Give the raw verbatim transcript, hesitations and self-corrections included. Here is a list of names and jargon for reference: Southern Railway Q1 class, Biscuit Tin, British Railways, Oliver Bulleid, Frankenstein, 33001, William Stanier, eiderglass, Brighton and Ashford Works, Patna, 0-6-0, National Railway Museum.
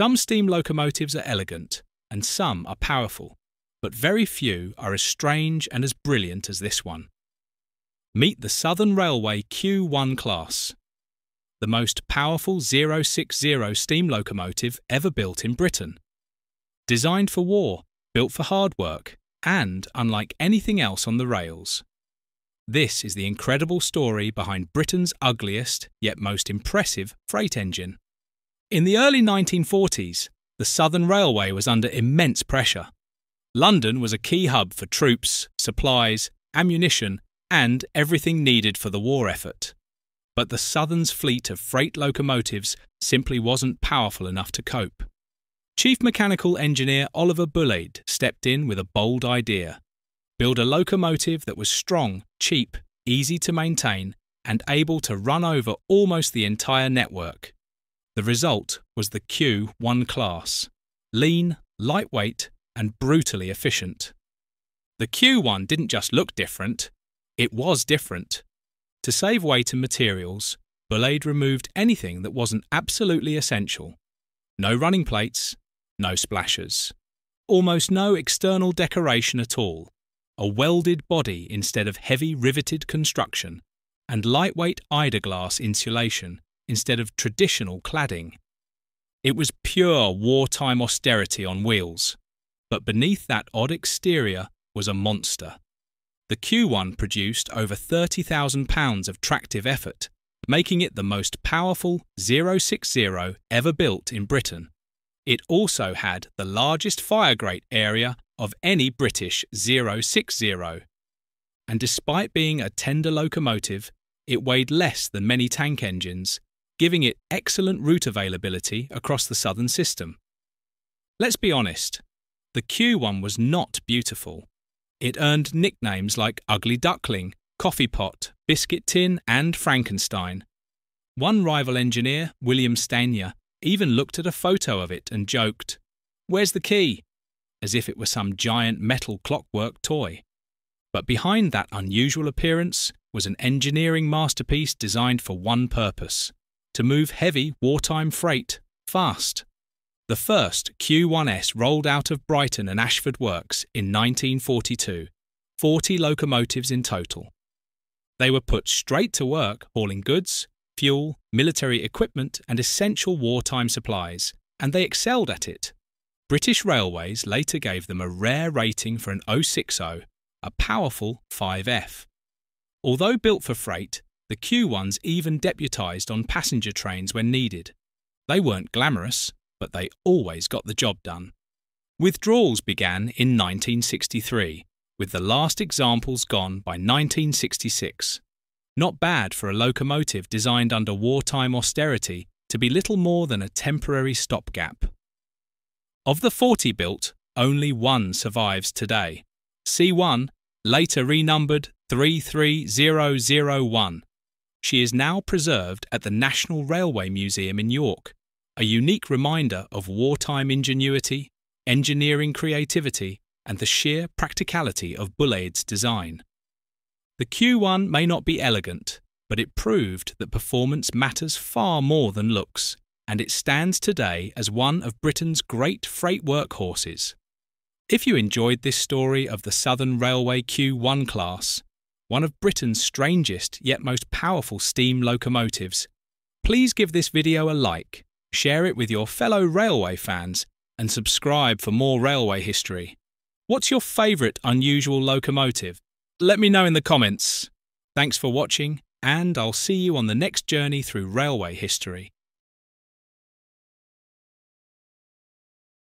Some steam locomotives are elegant, and some are powerful, but very few are as strange and as brilliant as this one. Meet the Southern Railway Q one class, the most powerful zero six zero steam locomotive ever built in Britain. Designed for war, built for hard work, and unlike anything else on the rails. This is the incredible story behind Britain's ugliest yet most impressive freight engine. In the early nineteen forties, the Southern Railway was under immense pressure. London was a key hub for troops, supplies, ammunition, and everything needed for the war effort. But the Southern's fleet of freight locomotives simply wasn't powerful enough to cope. Chief Mechanical Engineer Oliver Bulleid stepped in with a bold idea. Build a locomotive that was strong, cheap, easy to maintain, and able to run over almost the entire network. The result was the Q one class. Lean, lightweight, and brutally efficient. The Q one didn't just look different, it was different. To save weight and materials, Bulleid removed anything that wasn't absolutely essential. No running plates, no splashers. Almost no external decoration at all. A welded body instead of heavy riveted construction, and lightweight eiderglass insulation instead of traditional cladding. It was pure wartime austerity on wheels, but beneath that odd exterior was a monster. The Q one produced over thirty thousand pounds of tractive effort, making it the most powerful zero six zero ever built in Britain. It also had the largest fire grate area of any British zero six zero. And despite being a tender locomotive, it weighed less than many tank engines, giving it excellent route availability across the southern system. Let's be honest, the Q one was not beautiful. It earned nicknames like Ugly Duckling, Coffee Pot, Biscuit Tin and Frankenstein. One rival engineer, William Stanier, even looked at a photo of it and joked, "Where's the key?" As if it were some giant metal clockwork toy. But behind that unusual appearance was an engineering masterpiece designed for one purpose, to move heavy wartime freight fast. The first Q one S rolled out of Brighton and Ashford Works in nineteen forty-two, forty locomotives in total. They were put straight to work hauling goods, fuel, military equipment and essential wartime supplies, and they excelled at it. British Railways later gave them a rare rating for an zero six zero, a powerful five F. Although built for freight, the Q ones even deputised on passenger trains when needed. They weren't glamorous, but they always got the job done. Withdrawals began in nineteen sixty-three, with the last examples gone by nineteen sixty-six. Not bad for a locomotive designed under wartime austerity to be little more than a temporary stopgap. Of the forty built, only one survives today. C one, later renumbered three three zero zero one. She is now preserved at the National Railway Museum in York, a unique reminder of wartime ingenuity, engineering creativity, and the sheer practicality of Bulleid's design. The Q one may not be elegant, but it proved that performance matters far more than looks, and it stands today as one of Britain's great freight workhorses. If you enjoyed this story of the Southern Railway Q one class, one of Britain's strangest yet most powerful steam locomotives, please give this video a like. Share it with your fellow railway fans and subscribe for more railway history. What's your favourite unusual locomotive? Let me know in the comments. Thanks for watching, and I'll see you on the next journey through railway history.